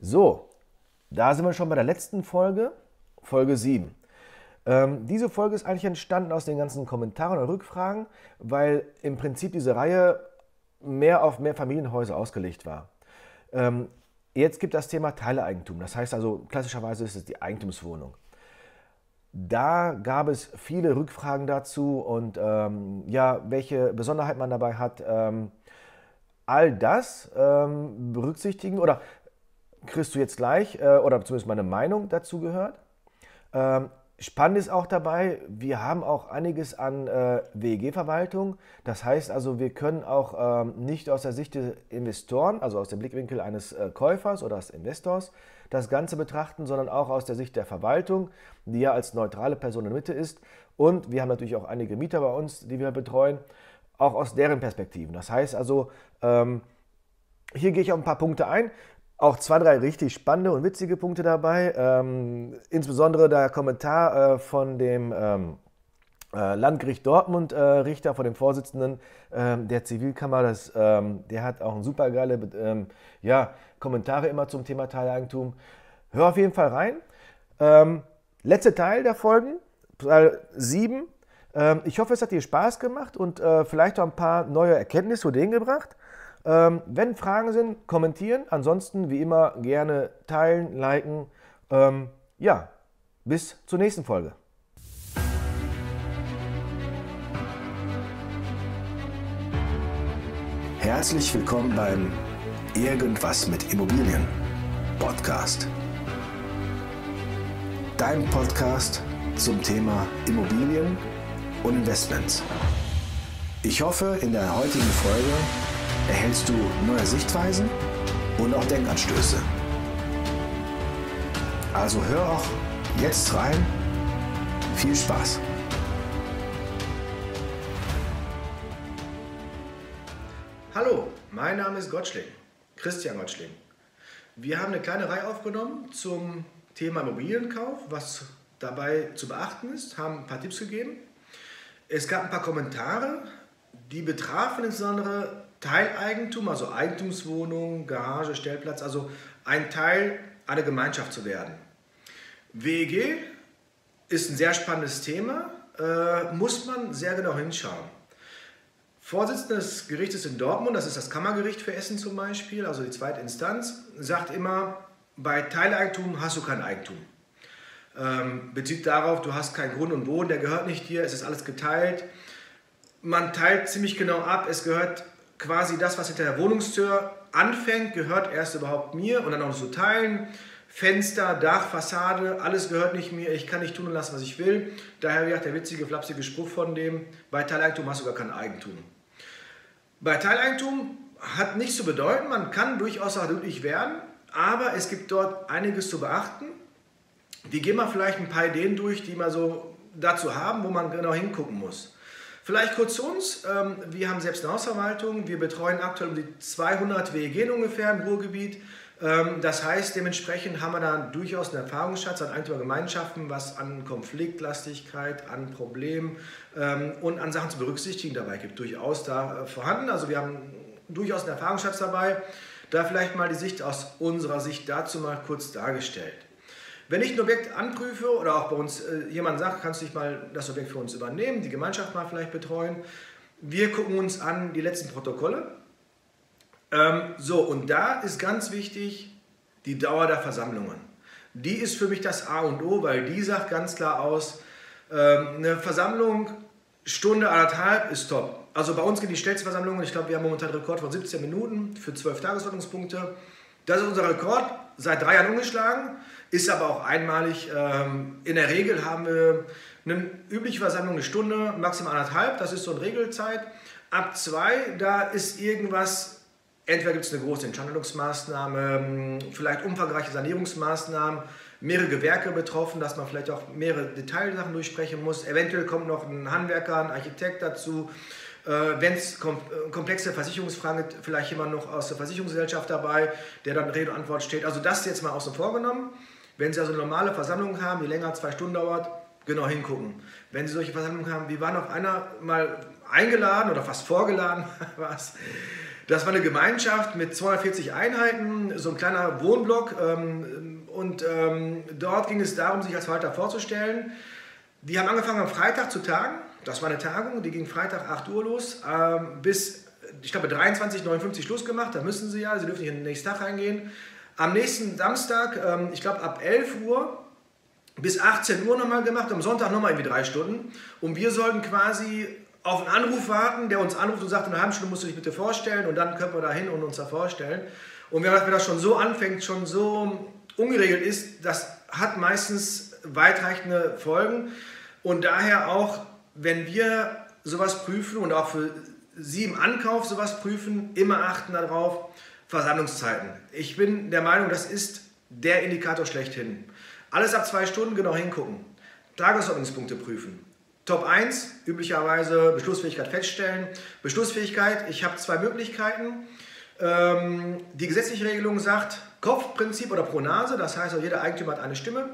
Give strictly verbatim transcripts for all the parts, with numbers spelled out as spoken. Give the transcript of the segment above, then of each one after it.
So, da sind wir schon bei der letzten Folge, Folge sieben. Ähm, diese Folge ist eigentlich entstanden aus den ganzen Kommentaren und Rückfragen, weil im Prinzip diese Reihe mehr auf Mehrfamilienhäuser ausgelegt war. Ähm, jetzt gibt es das Thema Teileigentum, das heißt also klassischerweise ist es die Eigentumswohnung. Da gab es viele Rückfragen dazu und ähm, ja, welche Besonderheit man dabei hat. Ähm, all das ähm, berücksichtigen oder kriegst du jetzt gleich äh, oder zumindest meine Meinung dazu gehört. Ähm, spannend ist auch dabei, wir haben auch einiges an äh, W E G-Verwaltung. Das heißt also, wir können auch ähm, nicht aus der Sicht des Investoren, also aus dem Blickwinkel eines äh, Käufers oder des Investors, das Ganze betrachten, sondern auch aus der Sicht der Verwaltung, die ja als neutrale Person in der Mitte ist. Und wir haben natürlich auch einige Mieter bei uns, die wir betreuen, auch aus deren Perspektiven. Das heißt also, ähm, hier gehe ich auf ein paar Punkte ein. Auch zwei, drei richtig spannende und witzige Punkte dabei. Ähm, insbesondere der Kommentar äh, von dem ähm, äh, Landgericht Dortmund äh, Richter, von dem Vorsitzenden ähm, der Zivilkammer. Das, ähm, der hat auch ein super geile ähm, ja, Kommentare immer zum Thema Teileigentum. Hör auf jeden Fall rein. Ähm, letzter Teil der Folgen, Teil sieben. Ähm, ich hoffe, es hat dir Spaß gemacht und äh, vielleicht auch ein paar neue Erkenntnisse zu denen gebracht. Ähm, wenn Fragen sind, kommentieren. Ansonsten, wie immer, gerne teilen, liken. Ähm, ja, bis zur nächsten Folge. Herzlich willkommen beim Irgendwas mit Immobilien Podcast. Dein Podcast zum Thema Immobilien und Investments. Ich hoffe, in der heutigen Folge erhältst du neue Sichtweisen und auch Denkanstöße. Also hör auch jetzt rein. Viel Spaß! Hallo, mein Name ist Gottschling, Christian Gottschling. Wir haben eine kleine Reihe aufgenommen zum Thema Immobilienkauf, was dabei zu beachten ist, haben ein paar Tipps gegeben. Es gab ein paar Kommentare, die betrafen insbesondere Teileigentum, also Eigentumswohnung, Garage, Stellplatz, also ein Teil einer Gemeinschaft zu werden. W E G ist ein sehr spannendes Thema, äh, muss man sehr genau hinschauen. Vorsitzender des Gerichtes in Dortmund, das ist das Kammergericht für Essen zum Beispiel, also die zweite Instanz, sagt immer, bei Teileigentum hast du kein Eigentum. Ähm, bezieht darauf, du hast keinen Grund und Boden, der gehört nicht dir, es ist alles geteilt. Man teilt ziemlich genau ab, es gehört quasi das, was hinter der Wohnungstür anfängt, gehört erst überhaupt mir und dann auch zu teilen. Fenster, Dach, Fassade, alles gehört nicht mir, ich kann nicht tun und lassen, was ich will. Daher, wie gesagt, der witzige, flapsige Spruch von dem, bei Teileigentum hast du gar kein Eigentum. Bei Teileigentum hat nichts zu bedeuten, man kann durchaus auch glücklich werden, aber es gibt dort einiges zu beachten. Wir gehen mal vielleicht ein paar Ideen durch, die wir so dazu haben, wo man genau hingucken muss. Vielleicht kurz zu uns, wir haben selbst eine Hausverwaltung, wir betreuen aktuell um die zweihundert W E G ungefähr im Ruhrgebiet. Das heißt, dementsprechend haben wir da durchaus einen Erfahrungsschatz an Eigentümergemeinschaften, was an Konfliktlastigkeit, an Problemen und an Sachen zu berücksichtigen dabei gibt, durchaus da vorhanden. Also wir haben durchaus einen Erfahrungsschatz dabei, da vielleicht mal die Sicht aus unserer Sicht dazu mal kurz dargestellt. Wenn ich ein Objekt anprüfe oder auch bei uns äh, jemand sagt, kannst du dich mal das Objekt für uns übernehmen, die Gemeinschaft mal vielleicht betreuen. Wir gucken uns an die letzten Protokolle. Ähm, so, und da ist ganz wichtig die Dauer der Versammlungen. Die ist für mich das A und O, weil die sagt ganz klar aus, ähm, eine Versammlung, Stunde, anderthalb ist top. Also bei uns geht die schnellste Versammlung, ich glaube, wir haben momentan einen Rekord von siebzehn Minuten für zwölf Tagesordnungspunkte. Das ist unser Rekord, seit drei Jahren umgeschlagen, ist aber auch einmalig. In der Regel haben wir eine übliche Versammlung eine Stunde, maximal anderthalb, das ist so eine Regelzeit. Ab zwei, da ist irgendwas, entweder gibt es eine große Instandhaltungsmaßnahme, vielleicht umfangreiche Sanierungsmaßnahmen, mehrere Gewerke betroffen, dass man vielleicht auch mehrere Detailsachen durchsprechen muss. Eventuell kommt noch ein Handwerker, ein Architekt dazu. Wenn es komplexe Versicherungsfragen gibt, vielleicht jemand noch aus der Versicherungsgesellschaft dabei, der dann Rede und Antwort steht. Also das jetzt mal außen vor genommen. Wenn Sie also eine normale Versammlung haben, die länger als zwei Stunden dauert, genau hingucken. Wenn Sie solche Versammlungen haben, wie war noch einer mal eingeladen oder fast vorgeladen, was? Das war eine Gemeinschaft mit zweihundertvierzig Einheiten, so ein kleiner Wohnblock. Ähm, und ähm, dort ging es darum, sich als Verwalter vorzustellen. Die haben angefangen am Freitag zu tagen. Das war eine Tagung, die ging Freitag acht Uhr los, ähm, bis, ich glaube, dreiundzwanzig Uhr neunundfünfzig Schluss gemacht. Da müssen sie ja, sie dürfen nicht in den nächsten Tag reingehen. Am nächsten Samstag, ähm, ich glaube, ab elf Uhr bis achtzehn Uhr nochmal gemacht, am Sonntag nochmal irgendwie drei Stunden. Und wir sollten quasi auf einen Anruf warten, der uns anruft und sagt, in einer halben Stunde musst du dich bitte vorstellen, und dann können wir da hin und uns da vorstellen. Und wenn das schon so anfängt, schon so ungeregelt ist, das hat meistens weitreichende Folgen. Und daher auch, wenn wir sowas prüfen und auch für Sie im Ankauf sowas prüfen, immer achten darauf, Versammlungszeiten. Ich bin der Meinung, das ist der Indikator schlechthin. Alles ab zwei Stunden genau hingucken. Tagesordnungspunkte prüfen. Top eins, üblicherweise Beschlussfähigkeit feststellen. Beschlussfähigkeit, ich habe zwei Möglichkeiten. Ähm, die gesetzliche Regelung sagt Kopfprinzip oder pro Nase, das heißt, auch jeder Eigentümer hat eine Stimme.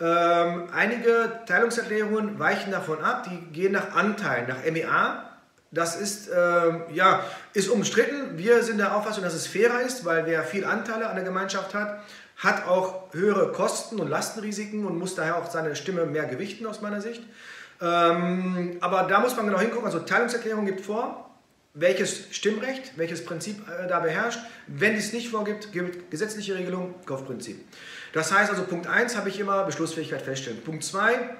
Ähm, einige Teilungserklärungen weichen davon ab, die gehen nach Anteilen, nach M E A. Das ist, ähm, ja, ist umstritten. Wir sind der Auffassung, dass es fairer ist, weil wer viel Anteile an der Gemeinschaft hat, hat auch höhere Kosten und Lastenrisiken und muss daher auch seine Stimme mehr gewichten aus meiner Sicht. Ähm, aber da muss man genau hingucken. Also Teilungserklärung gibt vor, welches Stimmrecht, welches Prinzip äh, da beherrscht. Wenn dies nicht vorgibt, gibt gesetzliche Regelung, Kopfprinzip. Das heißt also, Punkt eins habe ich immer Beschlussfähigkeit feststellen. Punkt zwei,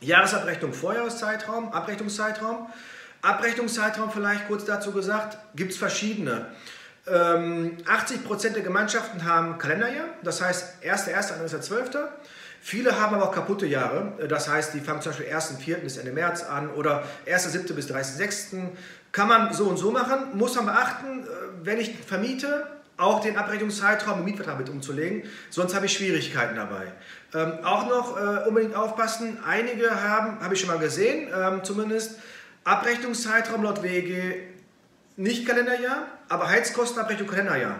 Jahresabrechnung, Vorjahreszeitraum, Abrechnungszeitraum. Abrechnungszeitraum vielleicht kurz dazu gesagt, gibt es verschiedene. Ähm, achtzig Prozent der Gemeinschaften haben Kalenderjahr, das heißt erster erster bis einunddreißigster zwölfter Viele haben aber auch kaputte Jahre, das heißt, die fangen zum Beispiel erster vierter bis Ende März an oder erster siebter bis dreißigster sechster Kann man so und so machen, muss man beachten, wenn ich vermiete, auch den Abrechnungszeitraum im Mietvertrag mit umzulegen, sonst habe ich Schwierigkeiten dabei. Ähm, auch noch äh, unbedingt aufpassen, einige haben, habe ich schon mal gesehen, ähm, zumindest, Abrechnungszeitraum laut W E G nicht Kalenderjahr, aber Heizkostenabrechnung Kalenderjahr.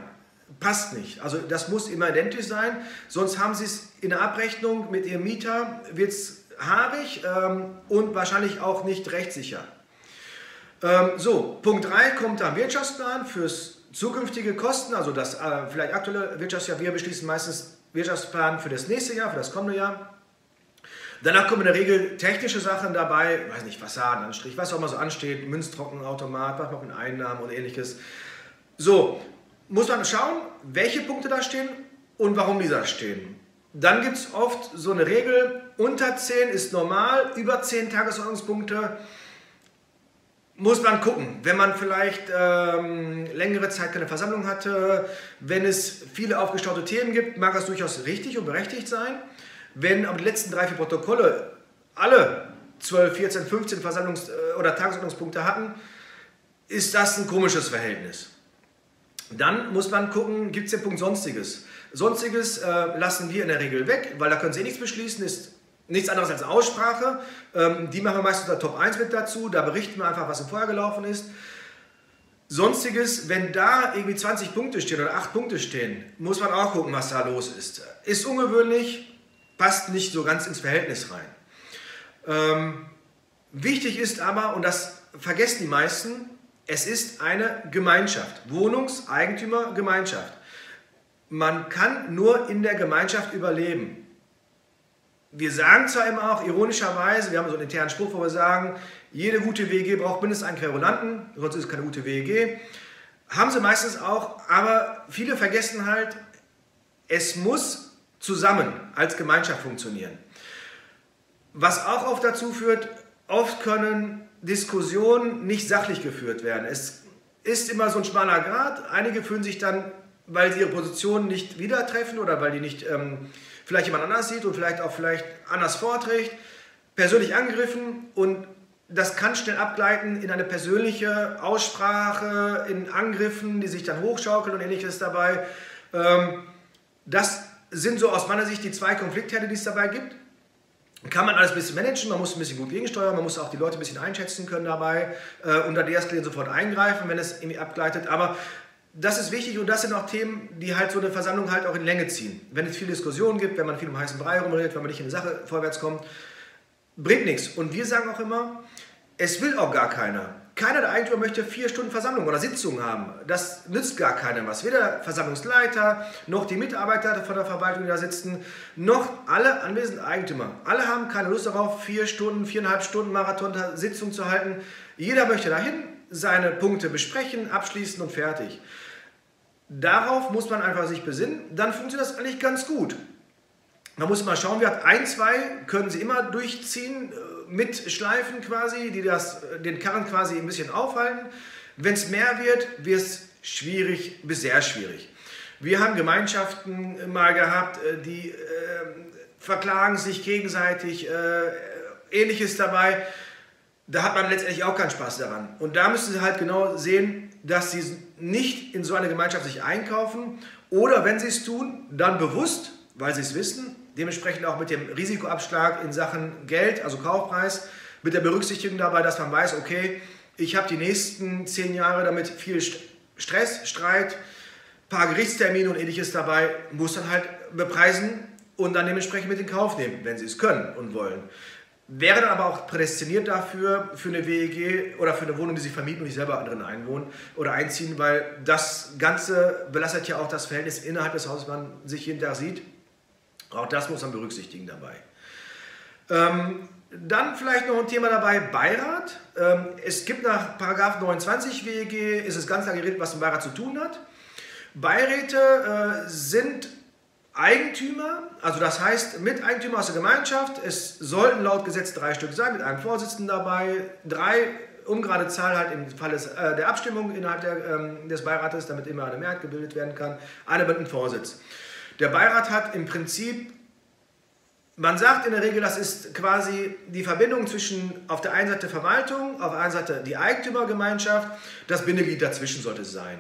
Passt nicht. Also das muss immer identisch sein, sonst haben Sie es in der Abrechnung mit Ihrem Mieter, wird es haarig ähm, und wahrscheinlich auch nicht rechtssicher. Ähm, so, Punkt drei kommt dann Wirtschaftsplan fürs zukünftige Kosten, also das äh, vielleicht aktuelle Wirtschaftsjahr. Wir beschließen meistens Wirtschaftsplan für das nächste Jahr, für das kommende Jahr. Danach kommen in der Regel technische Sachen dabei, weiß nicht, Fassadenanstrich, was auch immer so ansteht, Münztrockenautomat, was noch in Einnahmen und ähnliches. So, muss man schauen, welche Punkte da stehen und warum die da stehen. Dann gibt es oft so eine Regel, unter zehn ist normal, über zehn Tagesordnungspunkte muss man gucken. Wenn man vielleicht ähm, längere Zeit keine Versammlung hatte, wenn es viele aufgestaute Themen gibt, mag das durchaus richtig und berechtigt sein. Wenn aber die letzten drei, vier Protokolle alle zwölf, vierzehn, fünfzehn Versammlungs- oder Tagesordnungspunkte hatten, ist das ein komisches Verhältnis. Dann muss man gucken, gibt es den Punkt Sonstiges. Sonstiges äh, lassen wir in der Regel weg, weil da können Sie eh nichts beschließen, ist nichts anderes als Aussprache. Ähm, die machen wir meistens unter Top eins mit dazu, da berichten wir einfach, was im Vorjahr gelaufen ist. Sonstiges, wenn da irgendwie zwanzig Punkte stehen oder acht Punkte stehen, muss man auch gucken, was da los ist. Ist ungewöhnlich. Passt nicht so ganz ins Verhältnis rein. Ähm, wichtig ist aber, und das vergessen die meisten, es ist eine Gemeinschaft, Wohnungseigentümergemeinschaft. Man kann nur in der Gemeinschaft überleben. Wir sagen zwar immer auch, ironischerweise, wir haben so einen internen Spruch, wo wir sagen, jede gute W G braucht mindestens einen Querulanten, sonst ist es keine gute W G. Haben sie meistens auch, aber viele vergessen halt, es muss zusammen als Gemeinschaft funktionieren. Was auch oft dazu führt, oft können Diskussionen nicht sachlich geführt werden. Es ist immer so ein schmaler Grat. Einige fühlen sich dann, weil sie ihre Positionen nicht wieder treffen oder weil die nicht ähm, vielleicht jemand anders sieht und vielleicht auch vielleicht anders vorträgt, persönlich angegriffen, und das kann schnell abgleiten in eine persönliche Aussprache, in Angriffen, die sich dann hochschaukeln und ähnliches dabei. Ähm, das sind so aus meiner Sicht die zwei Konfliktherde, die es dabei gibt. Kann man alles ein bisschen managen, man muss ein bisschen gut gegensteuern, man muss auch die Leute ein bisschen einschätzen können dabei äh, und da deeskalieren, sofort eingreifen, wenn es irgendwie abgleitet. Aber das ist wichtig, und das sind auch Themen, die halt so eine Versammlung halt auch in Länge ziehen. Wenn es viele Diskussionen gibt, wenn man viel um heißen Brei rumredet, wenn man nicht in die Sache vorwärts kommt, bringt nichts. Und wir sagen auch immer, es will auch gar keiner. Keiner der Eigentümer möchte vier Stunden Versammlung oder Sitzung haben. Das nützt gar keinem was. Weder Versammlungsleiter, noch die Mitarbeiter von der Verwaltung, die da sitzen, noch alle anwesenden Eigentümer. Alle haben keine Lust darauf, vier Stunden, viereinhalb Stunden Marathon-Sitzung zu halten. Jeder möchte dahin, seine Punkte besprechen, abschließen und fertig. Darauf muss man einfach sich besinnen. Dann funktioniert das eigentlich ganz gut. Man muss mal schauen, wie hat ein, zwei können sie immer durchziehen, mit Schleifen quasi, die das, den Karren quasi ein bisschen aufhalten. Wenn es mehr wird, wird es schwierig bis sehr schwierig. Wir haben Gemeinschaften mal gehabt, die äh, verklagen sich gegenseitig, äh, ähnliches dabei. Da hat man letztendlich auch keinen Spaß daran. Und da müssen Sie halt genau sehen, dass Sie nicht in so eine Gemeinschaft sich einkaufen oder wenn Sie es tun, dann bewusst, weil Sie es wissen, dementsprechend auch mit dem Risikoabschlag in Sachen Geld, also Kaufpreis, mit der Berücksichtigung dabei, dass man weiß, okay, ich habe die nächsten zehn Jahre damit viel Stress, Streit, paar Gerichtstermine und ähnliches dabei, muss dann halt bepreisen und dann dementsprechend mit in Kauf nehmen, wenn sie es können und wollen. Wäre dann aber auch prädestiniert dafür, für eine W E G oder für eine Wohnung, die sie vermieten und nicht selber drin einwohnen oder einziehen, weil das Ganze belastet ja auch das Verhältnis innerhalb des Hauses, man sich jeden Tag sieht. Auch das muss man berücksichtigen dabei. Ähm, dann vielleicht noch ein Thema dabei, Beirat. Ähm, es gibt nach Paragraph neunundzwanzig W E G, ist es ganz klar geregelt, was ein Beirat zu tun hat. Beiräte äh, sind Eigentümer, also das heißt Miteigentümer aus der Gemeinschaft. Es sollten laut Gesetz drei Stück sein, mit einem Vorsitzenden dabei. Drei, ungerade Zahl halt im Fall des, äh, der Abstimmung innerhalb der, ähm, des Beirates, damit immer eine Mehrheit gebildet werden kann. Eine mit einem Vorsitz. Der Beirat hat im Prinzip, man sagt in der Regel, das ist quasi die Verbindung zwischen auf der einen Seite Verwaltung, auf der anderen Seite die Eigentümergemeinschaft, das Bindeglied dazwischen sollte es sein.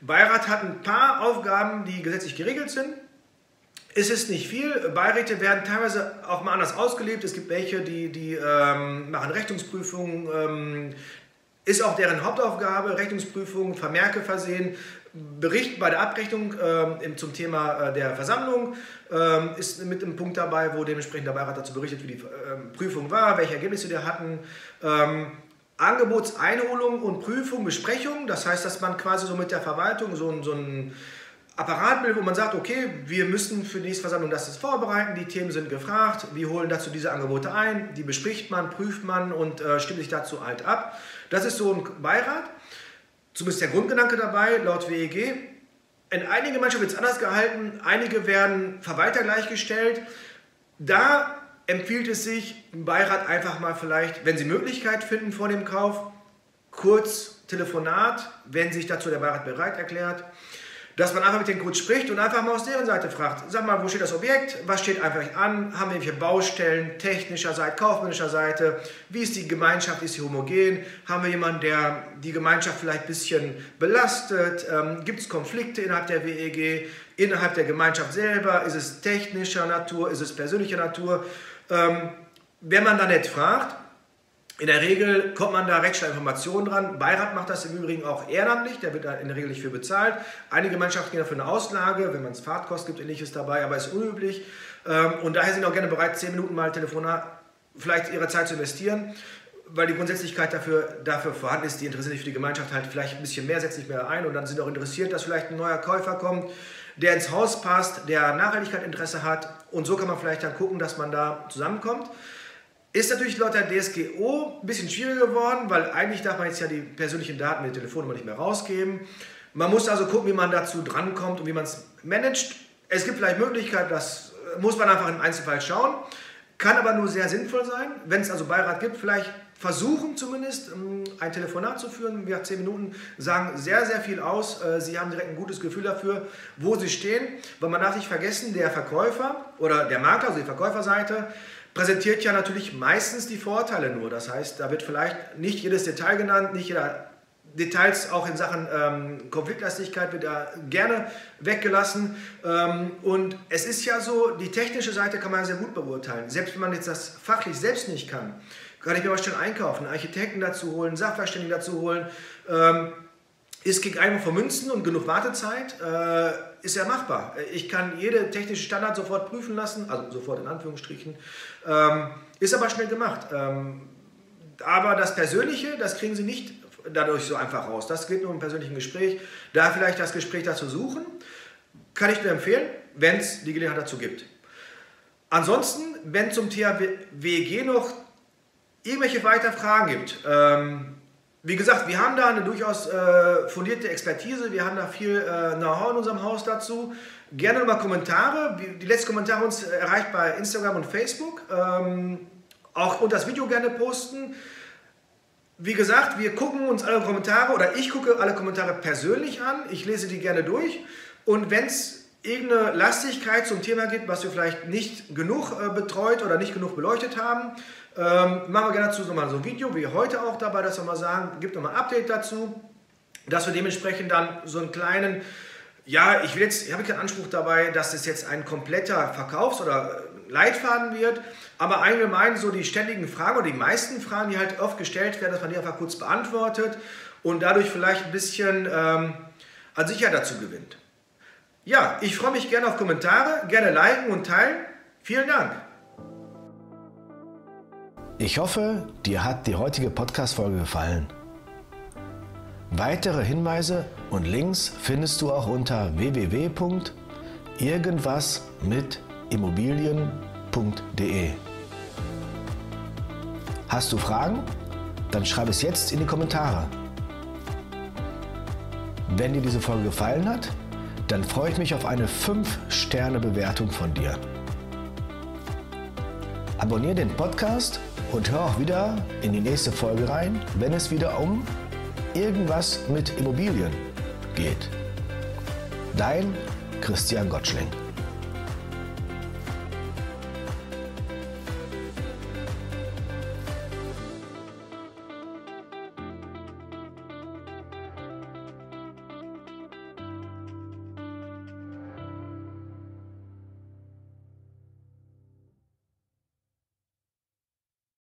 Beirat hat ein paar Aufgaben, die gesetzlich geregelt sind. Es ist nicht viel, Beiräte werden teilweise auch mal anders ausgelebt. Es gibt welche, die, die ähm, machen Rechnungsprüfungen, ähm, ist auch deren Hauptaufgabe, Rechnungsprüfungen, Vermerke versehen, Bericht bei der Abrechnung ähm, zum Thema äh, der Versammlung ähm, ist mit einem Punkt dabei, wo dementsprechend der Beirat dazu berichtet, wie die ähm, Prüfung war, welche Ergebnisse wir hatten. Ähm, Angebotseinholung und Prüfung, Besprechung, das heißt, dass man quasi so mit der Verwaltung so ein, so ein Apparat bildet, wo man sagt, okay, wir müssen für die nächste Versammlung das jetzt vorbereiten, die Themen sind gefragt, wir holen dazu diese Angebote ein, die bespricht man, prüft man und äh, stimmt sich dazu halt ab. Das ist so ein Beirat. Zumindest der Grundgedanke dabei, laut W E G. In einigen Gemeinschaften wird es anders gehalten, einige werden Verwalter gleichgestellt. Da empfiehlt es sich, einen Beirat einfach mal vielleicht, wenn Sie Möglichkeit finden vor dem Kauf, kurz Telefonat, wenn sich dazu der Beirat bereit erklärt, dass man einfach mit denen kurz spricht und einfach mal aus deren Seite fragt, sag mal, wo steht das Objekt, was steht einfach an, haben wir irgendwelche Baustellen, technischer Seite, kaufmännischer Seite, wie ist die Gemeinschaft, ist sie homogen, haben wir jemanden, der die Gemeinschaft vielleicht ein bisschen belastet, ähm, gibt es Konflikte innerhalb der W E G, innerhalb der Gemeinschaft selber, ist es technischer Natur, ist es persönlicher Natur, ähm, wenn man da nett fragt, in der Regel kommt man da recht schnell Informationen dran. Beirat macht das im Übrigen auch ehrenamtlich, der wird da in der Regel nicht für bezahlt. Einige Mannschaften gehen dafür eine Auslage, wenn man es Fahrtkosten gibt, ähnliches dabei, aber ist unüblich. Und daher sind auch gerne bereit, zehn Minuten mal Telefonat, vielleicht ihre Zeit zu investieren, weil die Grundsätzlichkeit dafür, dafür vorhanden ist, die interessiert sich für die Gemeinschaft halt vielleicht ein bisschen mehr, setzt sich mehr ein und dann sind auch interessiert, dass vielleicht ein neuer Käufer kommt, der ins Haus passt, der Nachhaltigkeit Interesse hat und so kann man vielleicht dann gucken, dass man da zusammenkommt. Ist natürlich laut der D S G V O ein bisschen schwieriger geworden, weil eigentlich darf man jetzt ja die persönlichen Daten mit der Telefonnummer nicht mehr rausgeben. Man muss also gucken, wie man dazu drankommt und wie man es managt. Es gibt vielleicht Möglichkeiten, das muss man einfach im Einzelfall schauen. Kann aber nur sehr sinnvoll sein, wenn es also Beirat gibt, vielleicht versuchen zumindest ein Telefonat zu führen. Wir haben zehn Minuten, sagen sehr, sehr viel aus. Sie haben direkt ein gutes Gefühl dafür, wo Sie stehen. Weil man darf nicht vergessen, der Verkäufer oder der Makler, also die Verkäuferseite, präsentiert ja natürlich meistens die Vorteile nur. Das heißt, da wird vielleicht nicht jedes Detail genannt, nicht jeder Details auch in Sachen ähm, Konfliktlastigkeit wird da gerne weggelassen. Ähm, und es ist ja so, die technische Seite kann man sehr gut beurteilen. Selbst wenn man jetzt das fachlich selbst nicht kann, kann ich mir aber schon einkaufen, Architekten dazu holen, Sachverständigen dazu holen. Ähm, Ist gegen Einwurf von Münzen und genug Wartezeit, äh, ist ja machbar. Ich kann jede technische Standard sofort prüfen lassen, also sofort in Anführungsstrichen, ähm, ist aber schnell gemacht. Ähm, aber das Persönliche, das kriegen Sie nicht dadurch so einfach raus. Das geht nur im persönlichen Gespräch. Da vielleicht das Gespräch dazu suchen, kann ich nur empfehlen, wenn es die Gelegenheit dazu gibt. Ansonsten, wenn zum Thema W E G noch irgendwelche weiteren Fragen gibt, ähm, wie gesagt, wir haben da eine durchaus äh, fundierte Expertise, wir haben da viel äh, Know-how in unserem Haus dazu. Gerne nochmal Kommentare, die letzten Kommentare uns erreicht bei Instagram und Facebook. Ähm, auch und das Video gerne posten. Wie gesagt, wir gucken uns alle Kommentare oder ich gucke alle Kommentare persönlich an. Ich lese die gerne durch und wenn es irgendeine Lastigkeit zum Thema gibt, was wir vielleicht nicht genug äh, betreut oder nicht genug beleuchtet haben, ähm, machen wir gerne dazu nochmal so ein Video, wie heute auch dabei, dass wir mal sagen, gibt nochmal ein Update dazu, dass wir dementsprechend dann so einen kleinen, ja, ich will jetzt, ich habe keinen Anspruch dabei, dass das jetzt ein kompletter Verkaufs- oder Leitfaden wird, aber allgemein so die ständigen Fragen oder die meisten Fragen, die halt oft gestellt werden, dass man die einfach kurz beantwortet und dadurch vielleicht ein bisschen ähm, an Sicherheit dazu gewinnt. Ja, ich freue mich gerne auf Kommentare, gerne liken und teilen. Vielen Dank. Ich hoffe, dir hat die heutige Podcast-Folge gefallen. Weitere Hinweise und Links findest du auch unter w w w punkt irgendwas mit immobilien punkt de. Hast du Fragen? Dann schreib es jetzt in die Kommentare. Wenn dir diese Folge gefallen hat, dann freue ich mich auf eine fünf Sterne Bewertung von dir. Abonniere den Podcast und hör auch wieder in die nächste Folge rein, wenn es wieder um Irgendwas mit Immobilien geht. Dein Christian Gottschling.